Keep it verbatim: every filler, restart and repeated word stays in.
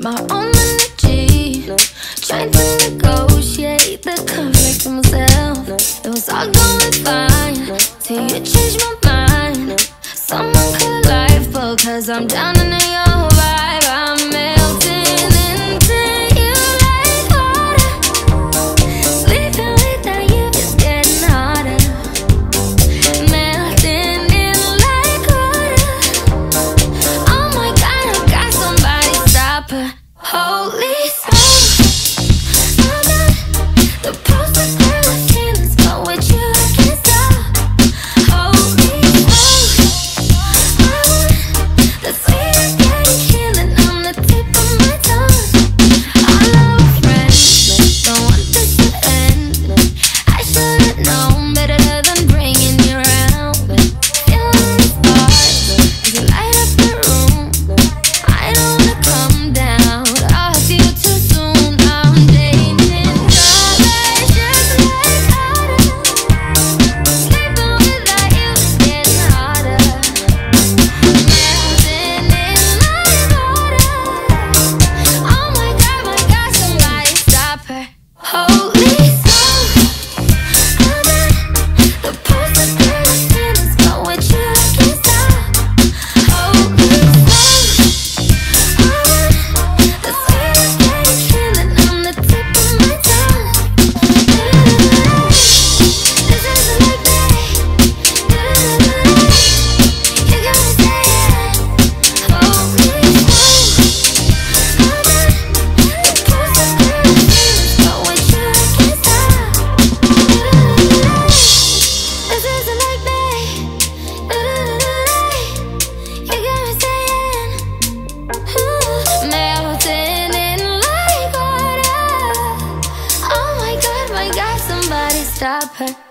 my own energy, trying to negotiate the conflict with myself. It was all going fine till you changed my mind. Someone call lifeboat, cause I'm down in your vibe. I'm melting into you like water. Sleeping without you is getting harder. Melting in like water. Oh my God, I got somebody, stop her. Holy smoke, I'm not the poster girl I've seen this, but with you I can't stop. Holy smoke, I want the sweetest getting killing on the tip of my tongue. I love friends, don't want this to end. I should've known better than bringing you around. Feeling this part, you light up the room. I don't wanna come down, I'll hug you too soon. I'm dating colors just like autumn. Sleeping without you is getting harder. Melting in like water. Oh my God, my God, somebody stop her. Holy smoke, I'm not the poster girl I've seen this, but with you I can't stop. Holy smoke, I'm not the sweetest getting killing on the tip of my tongue. This isn't like me. You gotta say it. Holy smoke, I'm not the poster girl I've seen this, but with you I can't stop. This isn't like me. You gotta say it. Ooh, melting in like water. Oh my God, my God, somebody stop her.